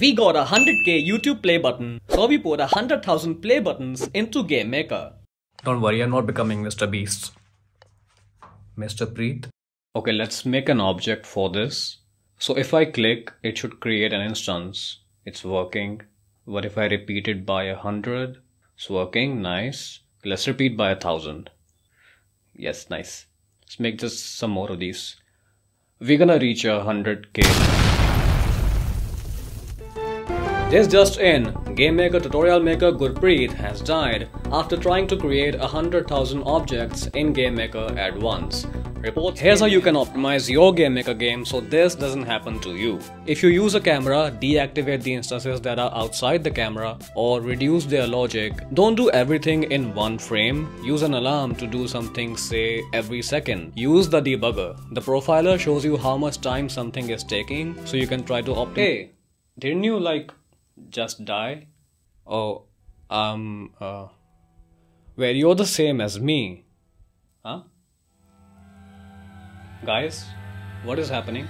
We got 100k YouTube play button, so we put 100,000 play buttons into GameMaker. Don't worry, I'm not becoming Mr. Beast. Mr. Preet. Okay, let's make an object for this. So if I click, it should create an instance. It's working. What if I repeat it by 100? It's working, nice. Let's repeat by 1,000. Yes, nice. Let's make just some more of these. We're gonna reach 100k. This just in, GameMaker tutorial maker Gurpreet has died after trying to create 100,000 objects in GameMaker at once. Here's how you can optimize your GameMaker game so this doesn't happen to you. If you use a camera, deactivate the instances that are outside the camera or reduce their logic. Don't do everything in one frame. Use an alarm to do something, say, every second. Use the debugger. The profiler shows you how much time something is taking, so you can try to optimize. Hey, didn't you like just die? Oh, well, you're the same as me. Huh? Guys, what is happening?